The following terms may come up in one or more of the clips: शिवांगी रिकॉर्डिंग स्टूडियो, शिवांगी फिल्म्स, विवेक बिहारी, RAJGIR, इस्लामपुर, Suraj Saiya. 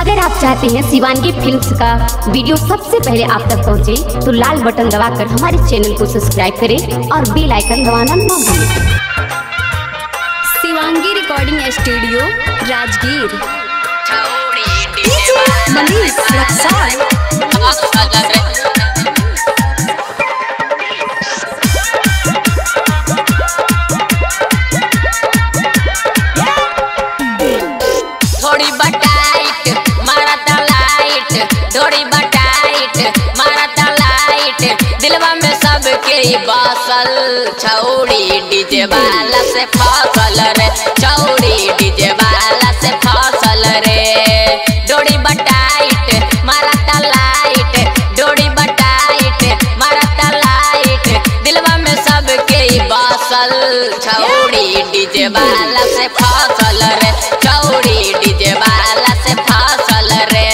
अगर आप चाहते हैं शिवांगी फिल्म्स का वीडियो सबसे पहले आप तक पहुंचे, तो लाल बटन दबाकर हमारे चैनल को सब्सक्राइब करें और बेल आइकन दबाना ना भूलें। शिवांगी रिकॉर्डिंग स्टूडियो Rajgir. थोड़ी बटाइट मारता लाइट दिलवा में सबके बसल छौड़ी डीजे वाला से फसल रे, छौड़ी डीजे वाला से फसल रे। डोरी बटाइट मारता लाइट, डोरी बटाइट मारता लाइट दिलवा में सबके बसल छौड़ी डीजे वाला से फसल रे, छौड़ी डीजे वाला से फसल रे।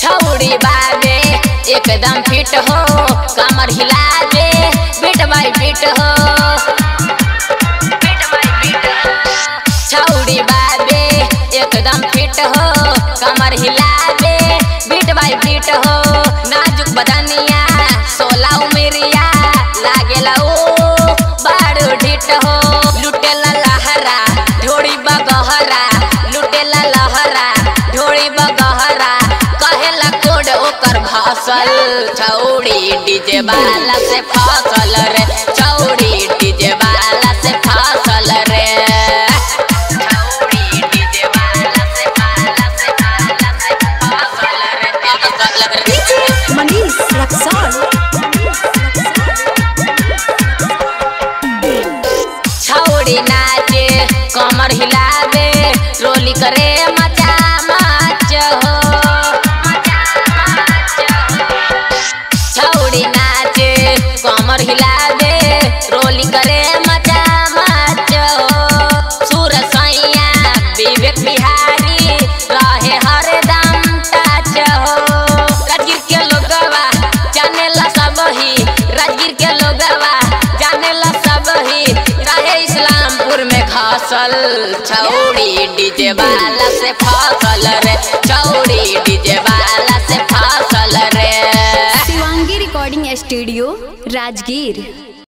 छौड़ी बाबे एकदम फिट हो, कमर हिला दे बीट बाई बीट हो, बीट बाई बीट हो। छौड़ी बाबे एकदम फिट हो, कमर हिला दे बीट बाई बीट हो। नाजुक बदनिया सोला उमेरिया लागेला ओ बाड़ू ढीट हो। लुटेला लहरा ढोड़ी बगहरा, लुटेला लहरा ढोड़ी बगहरा कहेला कोड ओकर फसल छौड़ी डीजे वाला से फसल रे, छौड़ी डीजे वाला से फसल रे। छौड़ी नाचे कमर हिलावे रोली करे मचा मच हो, छौड़ी नाचे कमर हिलावे रोली करे मचा मच हो। सूरज सैया विवेक बिहारी रहे हरदम टच हो। राजगीर के लोगवा जाने ला सब ही, राजगीर के लोगवा जाने ला सब ही इस्लामपुर में खासल छौड़ी डीजे वाला से फसल रे, छौड़ी डीजे वाला से फसल रे। शिवांगी रिकॉर्डिंग स्टूडियो Rajgir.